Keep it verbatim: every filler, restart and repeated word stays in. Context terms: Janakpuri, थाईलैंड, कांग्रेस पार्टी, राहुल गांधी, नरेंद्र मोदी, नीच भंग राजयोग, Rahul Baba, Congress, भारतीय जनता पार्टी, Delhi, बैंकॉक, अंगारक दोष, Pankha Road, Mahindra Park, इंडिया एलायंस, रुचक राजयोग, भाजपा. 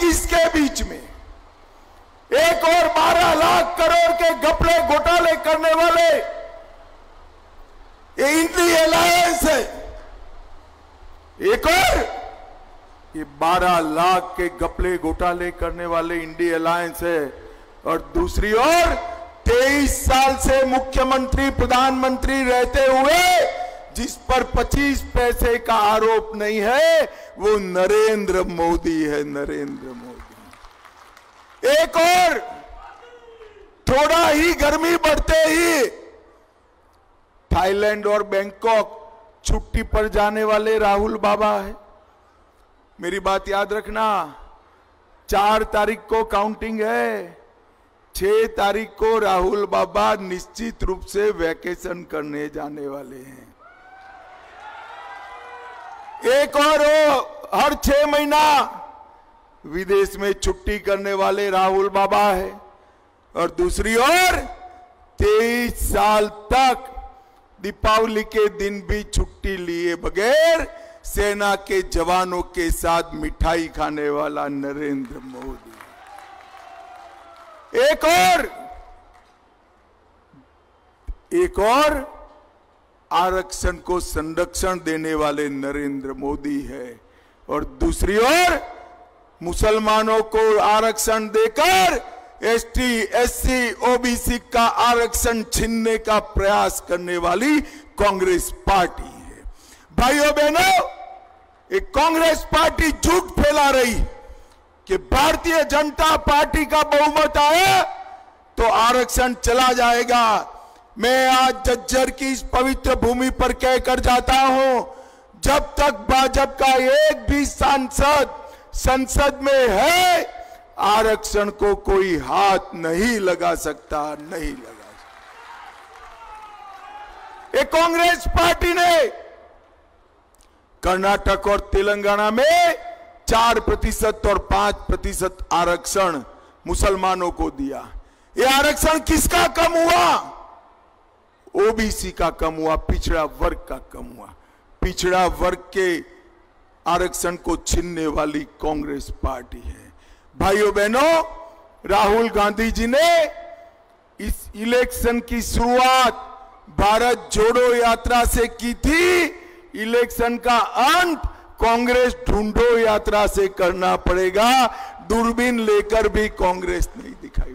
किसके बीच में। एक और बारह लाख करोड़ के घपले घोटाले करने वाले ये इंडिया एलायंस है, एक और ये बारह लाख के घपले घोटाले करने वाले इंडिया एलायंस है, और दूसरी ओर तेईस साल से मुख्यमंत्री प्रधानमंत्री रहते हुए जिस पर पच्चीस पैसे का आरोप नहीं है वो नरेंद्र मोदी है, नरेंद्र मोदी। एक और थोड़ा ही गर्मी बढ़ते ही थाईलैंड और बैंकॉक छुट्टी पर जाने वाले राहुल बाबा है। मेरी बात याद रखना, चार तारीख को काउंटिंग है, छह तारीख को राहुल बाबा निश्चित रूप से वैकेशन करने जाने वाले हैं। एक और हर छह महीना विदेश में छुट्टी करने वाले राहुल बाबा है, और दूसरी ओर तेईस साल तक दीपावली के दिन भी छुट्टी लिए बगैर सेना के जवानों के साथ मिठाई खाने वाला नरेंद्र मोदी। एक और एक और आरक्षण को संरक्षण देने वाले नरेंद्र मोदी है, और दूसरी ओर मुसलमानों को आरक्षण देकर एसटी, एससी, ओबीसी का आरक्षण छीनने का प्रयास करने वाली कांग्रेस पार्टी है। भाइयों बहनों, ये कांग्रेस पार्टी झूठ फैला रही कि भारतीय जनता पार्टी का बहुमत आया तो आरक्षण चला जाएगा। मैं आज जज्जर की इस पवित्र भूमि पर कहकर जाता हूं, जब तक भाजपा का एक भी सांसद संसद में है आरक्षण को कोई हाथ नहीं लगा सकता, नहीं लगा सकता। ये कांग्रेस पार्टी ने कर्नाटक और तेलंगाना में चार प्रतिशत और पांच प्रतिशत आरक्षण मुसलमानों को दिया। ये आरक्षण किसका कम हुआ? ओबीसी का कम हुआ, पिछड़ा वर्ग का कम हुआ। पिछड़ा वर्ग के आरक्षण को छीनने वाली कांग्रेस पार्टी है। भाइयों बहनों, राहुल गांधी जी ने इस इलेक्शन की शुरुआत भारत जोड़ो यात्रा से की थी, इलेक्शन का अंत कांग्रेस ढूंढो यात्रा से करना पड़ेगा। दूरबीन लेकर भी कांग्रेस नहीं दिखाई।